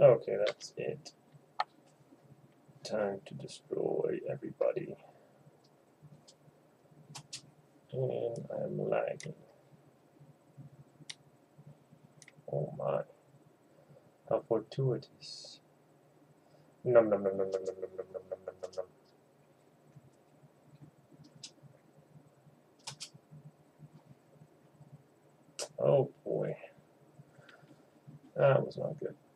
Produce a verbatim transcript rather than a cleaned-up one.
Okay, that's it. Time to destroy everybody. And I'm lagging. Oh my. How fortuitous. Nom nom nom nom nom nom nom nom nom nom nom nom. Oh boy. That was not good.